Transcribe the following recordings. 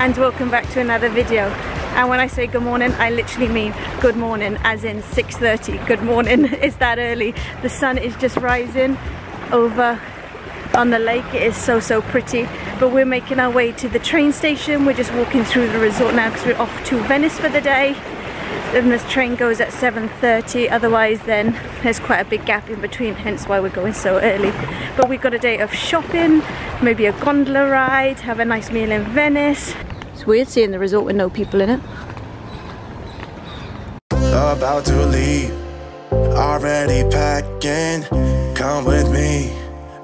and welcome back to another video. And when I say good morning, I literally mean good morning, as in 6:30. Good morning, it's that early. The sun is just rising over on the lake. It is so, so pretty. But we're making our way to the train station. We're just walking through the resort now because we're off to Venice for the day. Then this train goes at 7:30, otherwise then there's quite a big gap in between, hence why we're going so early. But we've got a day of shopping, maybe a gondola ride, have a nice meal in Venice. It's weird seeing the resort with no people in it. About to leave, already packing, come with me,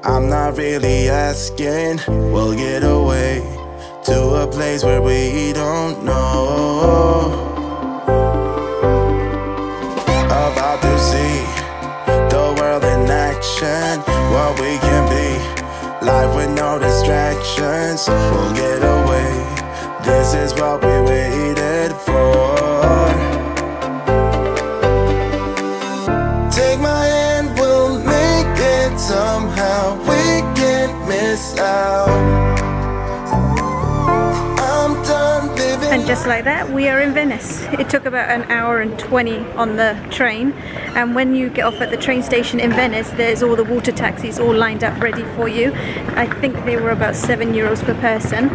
I'm not really asking, we'll get away to a place where we don't know. About to see the world in action, what we can be, life with no distractions, we'll get away, this is what we waited for. Take my hand, we'll make it somehow, we can't miss out. And just like that, we are in Venice. It took about an hour and 20 on the train, and when you get off at the train station in Venice, there's all the water taxis all lined up ready for you. I think they were about €7 per person,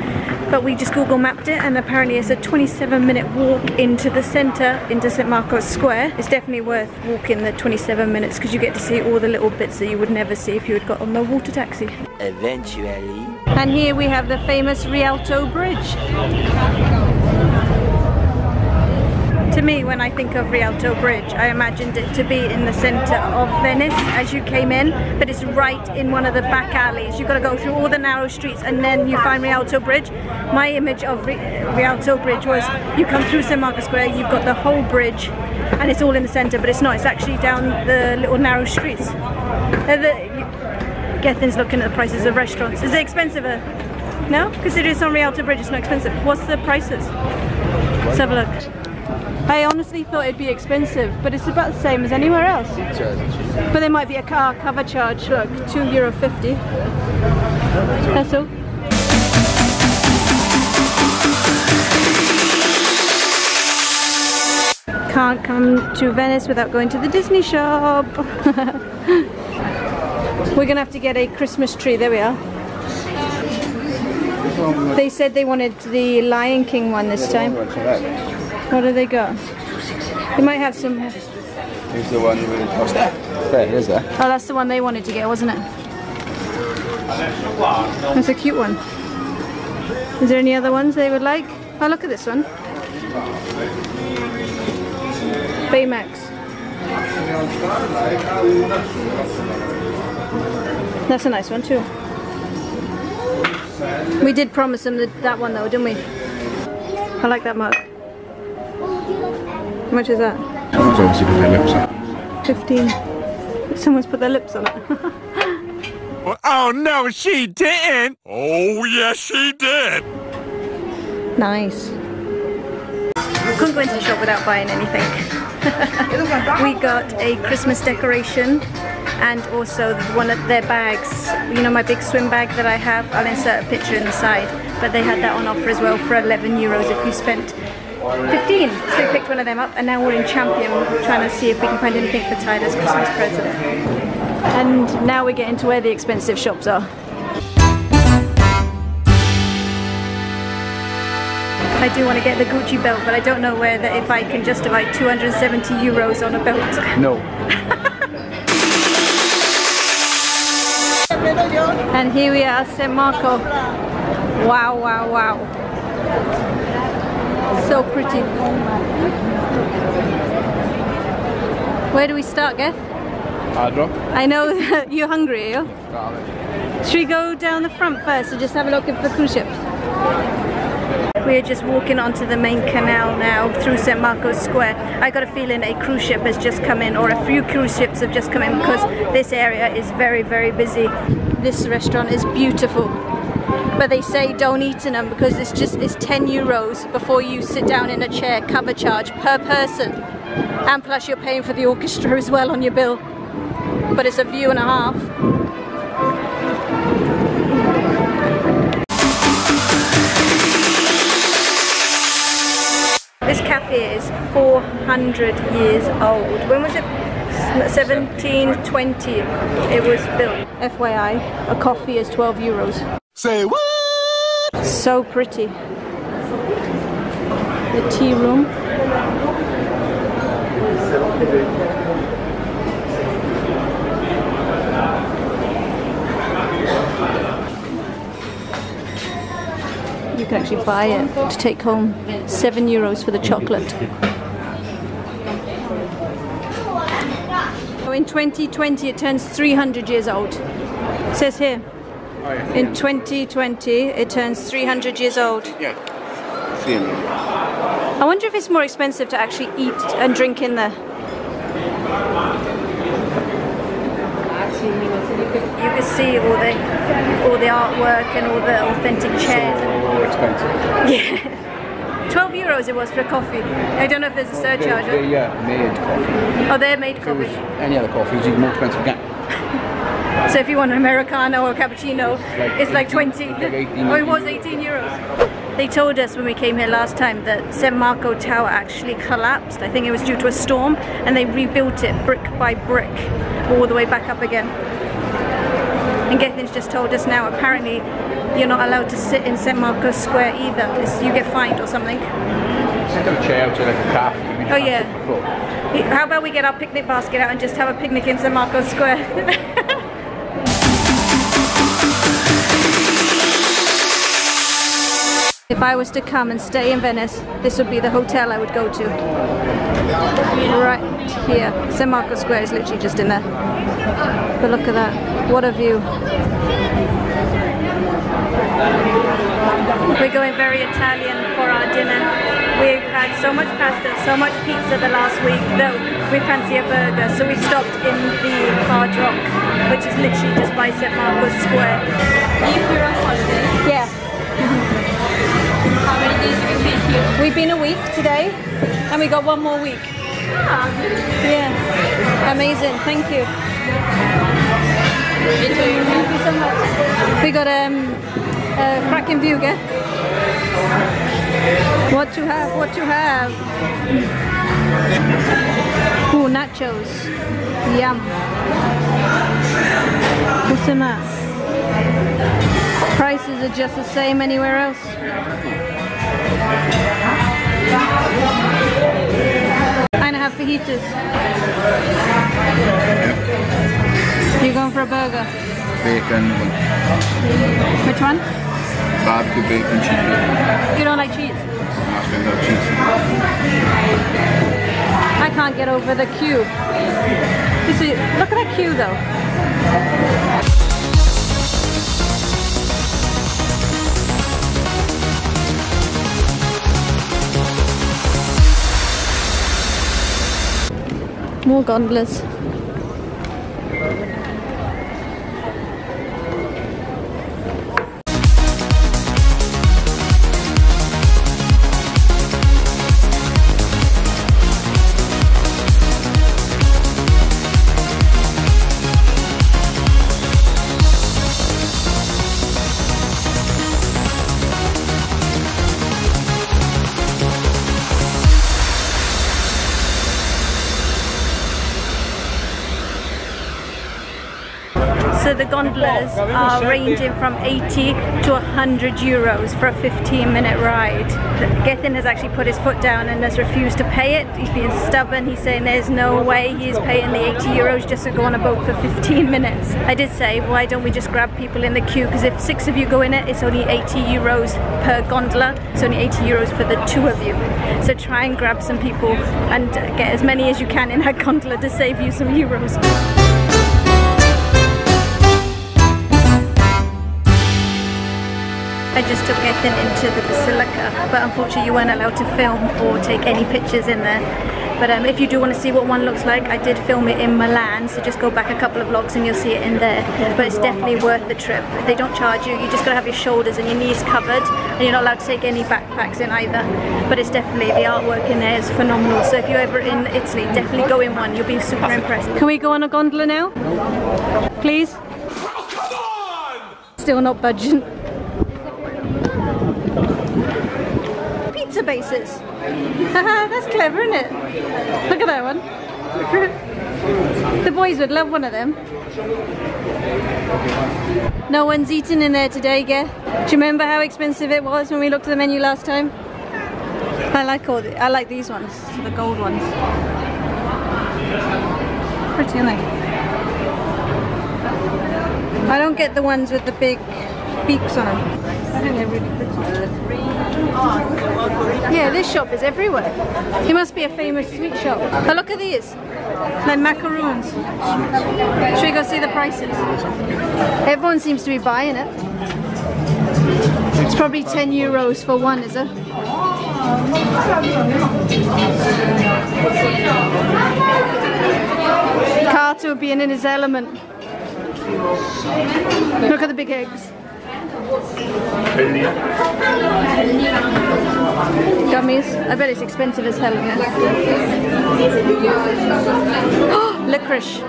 but we just Google mapped it and apparently it's a 27-minute walk into the centre, into St. Mark's Square. It's definitely worth walking the 27 minutes because you get to see all the little bits that you would never see if you had got on the water taxi. Eventually. And here we have the famous Rialto Bridge. To me, when I think of Rialto Bridge, I imagined it to be in the centre of Venice as you came in, but it's right in one of the back alleys. You've got to go through all the narrow streets and then you find Rialto Bridge. My image of Rialto Bridge was you come through St. Mark's Square, you've got the whole bridge and it's all in the centre, but it's not. It's actually down the little narrow streets. Gethin's looking at the prices of restaurants. Is it expensive? No? Because it is on Rialto Bridge, it's not expensive. What's the prices? Let's have a look. I honestly thought it'd be expensive, but it's about the same as anywhere else. But there might be a car cover charge, look, €2.50. That's all. Can't come to Venice without going to the Disney shop. We're gonna have to get a Christmas tree, there we are. They said they wanted the Lion King one this time. What do they got? They might have some. Here's the one with. Oh, there it is there. Oh, that's the one they wanted to get, wasn't it? That's a cute one. Is there any other ones they would like? Oh, look at this one. Baymax. That's a nice one too. We did promise them that one though, didn't we? I like that mug. How much is that? Someone's obviously put their lips on. 15. Someone's put their lips on it. Oh no, she didn't! Oh yes, she did! Nice. Couldn't go into the shop without buying anything. We got a Christmas decoration and also one of their bags. You know my big swim bag that I have? I'll insert a picture in the side. But they had that on offer as well for €11 if you spent 15, so we picked one of them up and now we're in Champion trying to see if we can find anything for Tyler's Christmas present. And now we're getting to where the expensive shops are. I do want to get the Gucci belt, but I don't know whether if I can justify €270 on a belt. No. And here we are, San Marco. Wow, wow, wow. So pretty. Where do we start, Geth? I know that you're hungry, are you? Should we go down the front first and just have a look at the cruise ships? We're just walking onto the main canal now through St. Marco's Square. I got a feeling a cruise ship has just come in, or a few cruise ships have just come in, because this area is very, very busy. This restaurant is beautiful. But they say don't eat in them because it's €10 before you sit down in a chair, cover charge per person, and plus you're paying for the orchestra as well on your bill. But it's a view and a half. here is 400 years old. When was it? 1720 it was built. FYI, a coffee is 12 euros. Say what? So pretty. The tea room. You can actually buy it to take home. 7 euros for the chocolate. So in 2020 it turns 300 years old. It says here. Oh, yeah. In 2020 it turns 300 years old. Yeah. 300. I wonder if it's more expensive to actually eat and drink in there. You can see all the artwork and all the authentic chairs. More expensive. Yeah, 12 euros it was for coffee. I don't know if there's a surcharge. They made coffee. Oh, they're made coffee. If it was any other coffee, it's even more expensive. So if you want an Americano or a cappuccino, it's like 20. Like 18, oh, it was 18 euros. They told us when we came here last time that San Marco Tower actually collapsed. I think it was due to a storm, and they rebuilt it brick by brick all the way back up again. And Gethin's just told us now, apparently you're not allowed to sit in St. Mark's Square either, because you get fined or something. Sit on a chair outside like a cafe. Oh yeah. How about we get our picnic basket out and just have a picnic in St. Mark's Square? If I was to come and stay in Venice, this would be the hotel I would go to. Right here. San Marco Square is literally just in there. But look at that. What a view. We're going very Italian for our dinner. We've had so much pasta, so much pizza the last week, though we fancy a burger, so we stopped in the Hard Rock, which is literally just by San Marco Square. Are you here on holiday? Yeah. We've been a week today, and we got one more week. Yeah, amazing. Thank you. Thank you so much. We got a cracking view, yeah? What you have? What you have? Ooh, nachos. Yum. What's in that? Prices are just the same anywhere else. And I have fajitas. You're going for a burger? Bacon. Which one? Barbecue bacon cheese. You don't like cheese? No cheese. I can't get over the queue. You see, look at that queue though. More gondolas. So the gondolas are ranging from 80 to 100 euros for a 15-minute ride. Gethin has actually put his foot down and has refused to pay it. He's being stubborn. He's saying there's no way he's paying the 80 euros just to go on a boat for 15 minutes. I did say, why don't we just grab people in the queue? Because if 6 of you go in it, it's only 80 euros per gondola. It's only 80 euros for the 2 of you. So try and grab some people and get as many as you can in that gondola to save you some euros. I just took Gethin into the Basilica, but unfortunately you weren't allowed to film or take any pictures in there. But if you do want to see what one looks like, I did film it in Milan, so just go back a couple of vlogs and you'll see it in there. But it's definitely worth the trip. They don't charge you, you just got to have your shoulders and your knees covered, and you're not allowed to take any backpacks in either. But it's definitely, the artwork in there is phenomenal, so if you're ever in Italy, definitely go in one, you'll be super impressed. Can we go on a gondola now? Please? Oh, come on! Still not budging. faces. Haha, that's clever, isn't it? Look at that one. The boys would love one of them. No one's eaten in there today, Ger. Do you remember how expensive it was when we looked at the menu last time? I like these ones, the gold ones. Pretty, aren't they? I don't get the ones with the big beaks on them. I think they're really pretty. Yeah, this shop is everywhere. It must be a famous sweet shop. But look at these. They're macaroons. Should we go see the prices? Everyone seems to be buying it. It's probably 10 euros for one, is it? Carter being in his element. Look at the big eggs. Gummies. I bet it's expensive as hell. Yeah. Licorice.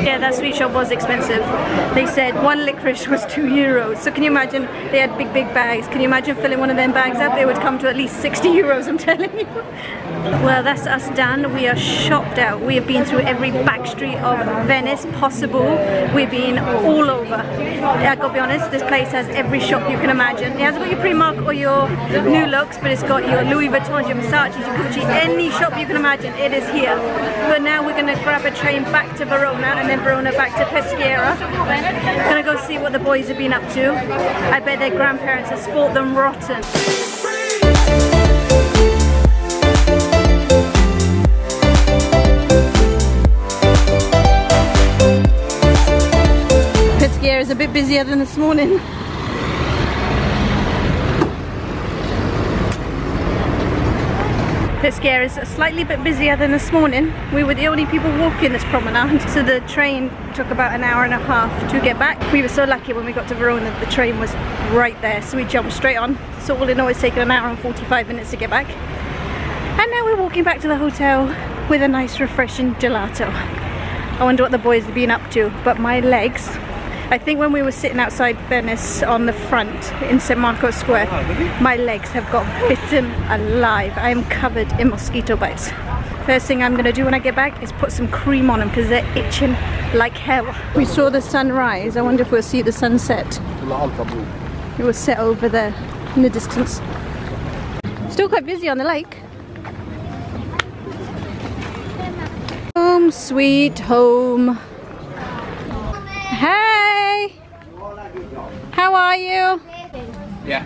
Yeah, that sweet shop was expensive. They said one licorice was 2 euros. So can you imagine? They had big bags. Can you imagine filling one of them bags up? They would come to at least 60 euros, I'm telling you. Well, that's us done. We are shopped out. We have been through every back street of Venice possible. We've been all over. I gotta be honest, this place has every shop you can imagine. It hasn't got your Primark or your new looks, but it's got your Louis Vuitton, your Versace, your Gucci, any shop you can imagine, it is here. But now we're gonna grab a train back to Verona and then Verona back to Peschiera. I'm gonna go see what the boys have been up to. I bet their grandparents have spoiled them rotten. Peschiera is a bit busier than this morning. Peschiera is slightly bit busier than this morning. We were the only people walking this promenade, so the train took about an hour and a half to get back. We were so lucky when we got to Verona, the train was right there, so we jumped straight on. So all in all, it's taken an hour and 45 minutes to get back. And now we're walking back to the hotel with a nice refreshing gelato. I wonder what the boys have been up to, but my legs, I think when we were sitting outside Venice on the front in St. Mark's Square, my legs have got bitten alive. I am covered in mosquito bites. First thing I'm gonna do when I get back is put some cream on them because they're itching like hell. We saw the sunrise. I wonder if we'll see the sunset. It will set over there in the distance. Still quite busy on the lake. Home sweet home. Hey! How are you? Yeah.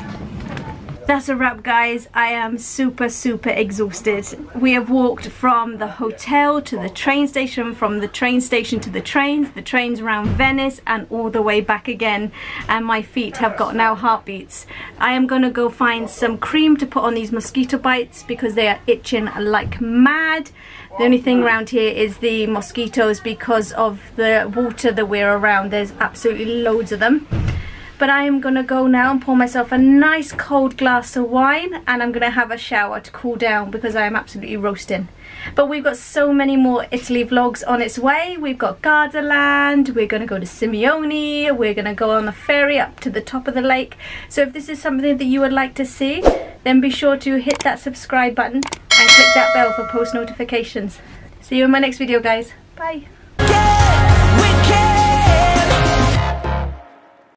That's a wrap, guys. I am super exhausted. We have walked from the hotel to the train station, from the train station to the trains around Venice, and all the way back again, and my feet have got now heartbeats. I am gonna go find some cream to put on these mosquito bites because they are itching like mad. The only thing around here is the mosquitoes because of the water that we're around. There's absolutely loads of them. But I am gonna go now and pour myself a nice cold glass of wine, and I'm gonna have a shower to cool down because I am absolutely roasting. But we've got so many more Italy vlogs on its way. We've got Gardaland, we're gonna go to Simeone, we're gonna go on the ferry up to the top of the lake. So if this is something that you would like to see, then be sure to hit that subscribe button and click that bell for post notifications. See you in my next video, guys. Bye.